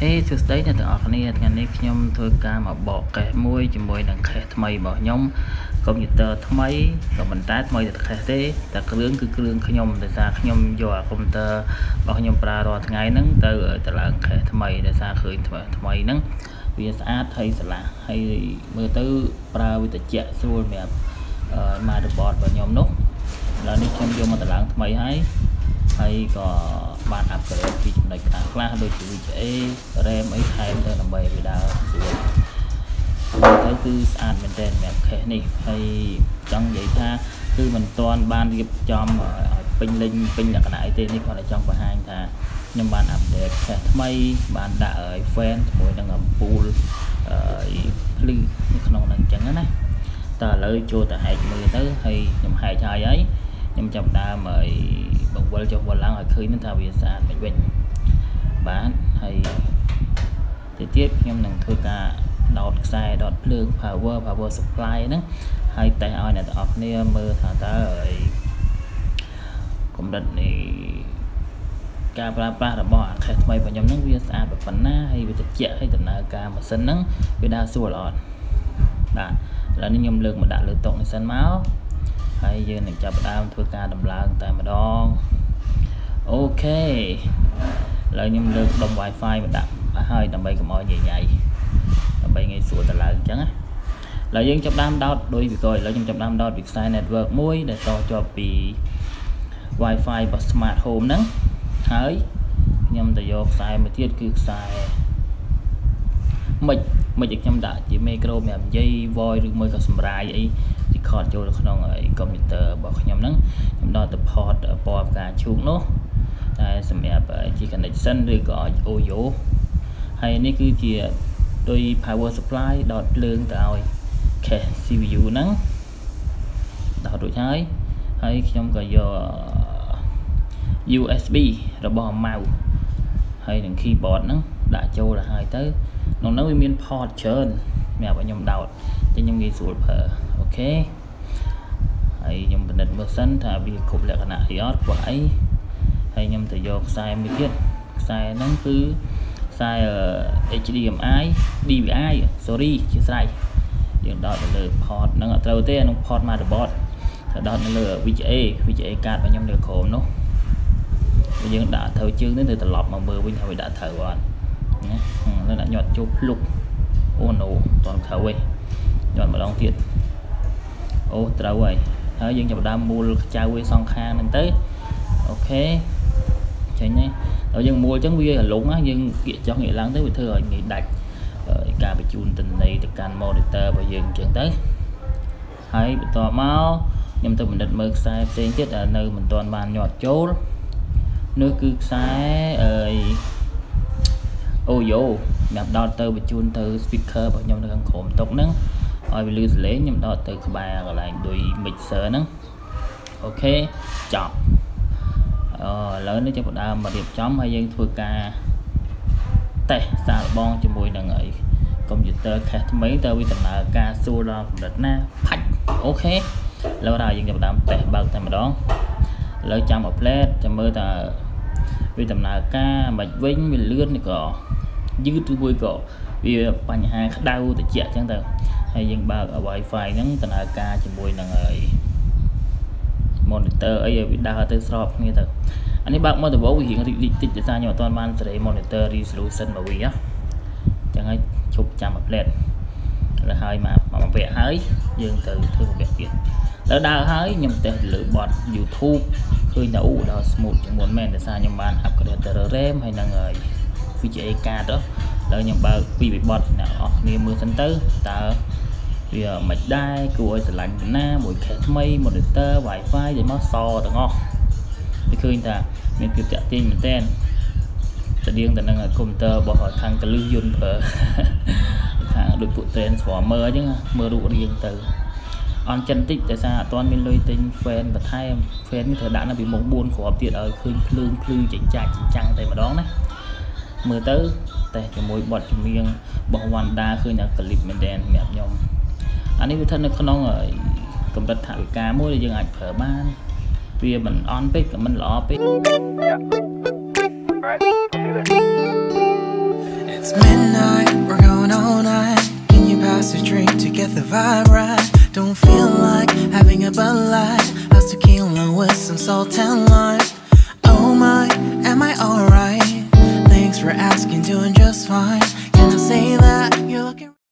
Hey, thực tế là tôi ở đây ngày nay nhóm thôi ca mà bỏ cái môi chỉ môi đằng khe thay bỏ nhóm công việc tờ thay rồi mình tát môi được khe thế ta cứ lương nhóm để ra nhóm dò công tờ bỏ nhóm ra rồi ngày nắng tờ ta là khe thay để ra khởi thay nắng vì sao thay là hay mưa tứ ra với tịch chợ xôi mẹ mà được bỏ vào nhóm nốt là đi trong vô mà ta làm thay hay hay có bạn áp cái việc này cả là đôi chủ chế rem ấy thay em làm bài về đào tới cứ ăn mình trên mẹ thế này hay trong vậy tha cứ mình toàn ban nghiệp cho pin linh pin là cái này tên đi còn là trong vài hai thà nhưng bạn áp đẹp mấy bạn đã ở fan mỗi đang ở pool ly không đang chẳng này ta lời cho ta hãy mười tới hay nhầm hai chai ấy nhưng trong ta mời bằng quay cho quần lăng ở khơi nên thao biển xa mình bán hay thời tiết em nằm thôi cả đọt sai đọt lương power supply đó hay tay oi này đọt nè mưa thả ta ở cũng đặt này camera là bỏ khai mây và nhóm nắng biển xa và phần ná hay bị thực chạy hay tận ca mà sân nắng với đa số lọt đã là nên nhóm lượng mà đã lựa tổng sân máu hay giờ này chào bạn em thưa ca đầm láng tại mà đo ok lời nhầm được đồng wifi mình đặt hơi tầm bay của mọi nhẹ nhảy tầm bay ngay sủa tầm láng chẳng á lời dân trong đám đó đôi vì coi lời dân trong đám đó việc sai network muối để cho bị wifi và smart home nắng hỡi nhầm từ vô sai mà thiết cứ sai mình chỉ nhầm đã chỉ micro mềm dây voi được mới có samurai vậy còn cho nó ở computer bỏ nhóm nắng nhóm đó tập hot bỏ cả chuông nó tại xem mẹ chỉ cần connection rồi gọi ô dỗ hay nó cứ chia đôi power supply đọt lương tạo khe CPU nắng đọt đổi thái hay trong gọi do USB rồi bỏ màu hay đừng khi bỏ nắng đã cho là hai tới nó nói miền port trơn mẹ bỏ nhóm đào cho nhóm ghi xuống ok hay nhóm bình định mơ xanh thả vì cục lại cái nạ iốt vãi hay nhóm thời gian sai mới biết sai nắng cứ sai HDMI DVI sorry chứ sai dường đó là lừa port nó ở đầu tiên nó port motherboard thật đó là lừa VGA card và nhóm lừa khổm nó bây giờ đã thở chương đến từ tận lọt mà mưa bên hồi đã thở còn nó đã nhọt chụp lục ô nổ toàn thở quay nhọt mà đón thiệt ô trâu rồi ở dân chồng đam mua trao quê son khang nên tới ok chạy nhé ở dân mua trắng bia là lũng á nhưng cho nghĩa lắng tới bị thưa rồi nghị đạch cả bị chun tình này từ can monitor và dừng chuyển tới hãy bị tò máu nhưng tôi mình đặt mực sai tên chết ở nơi mình toàn bàn nhọt chốt nước cứ sai ơi ô vô đạp đo tơ bị chun từ speaker vào nhau nó đang khổm tốc nắng ôi lưu lấy nhầm đó từ ba gọi là đuổi mixer nó ok chọn lớn nó cho một đam mà điểm chấm hay dân thua ca tệ sao bon cho mùi đằng ấy công việc tơ khác mấy tơ với tầm là ca xua lo đợt na phách ok lâu đài dân gặp đám tệ bằng thầm đó lời chăm một led cho mơ ta vì tầm là ca mạch vinh mình lươn này có dư tư vui cổ vì bằng hai đau từ trẻ chẳng tờ hay dân ba ở wifi ngắn tên AK chỉ mùi là người monitor ấy bị đau tới shop như thế anh ấy bạn mới từ bố hiện định tích để ra nhỏ toàn man sẽ monitor resolution mà quý á chẳng ai chụp chạm một led là hơi mà vẽ hới dương từ thương việc kiện đó đau hới nhầm từ lựa bọt YouTube khơi nấu đó smooth chẳng muốn men để xa nhầm bạn học creator RAM hay là người VGA đó là nhầm bao vì bị bọt nào niềm mưa sân tứ ta vì mạch đai của sẽ lạnh na mỗi khét mây một tơ wifi để nó so được ngon thì khơi ta nên kịp chạy tin mình tên tự điên tình đang ở công tơ bỏ hỏi thằng cái lưu dùn ở thằng đội phụ transformer chứ mưa đủ riêng từ on chân tích tại sao toàn bên lôi tinh fan và thay fan thời đã là bị một buôn của tiền ở khơi lương chỉnh trang tay mà đón đấy mưa tới tại cái mối bọt chim riêng bỏ hoàn đa khơi là clip mình đèn mẹ nhom anh ấy với thân nó không nói ngợi cầm đất thảo cá mối để dừng ảnh phở ban vì mình on pick mình lọ pick midnight, we're going all night. Can you pass a drink to get the vibe right? Don't feel like having a Bud Light, how's tequila with some salt.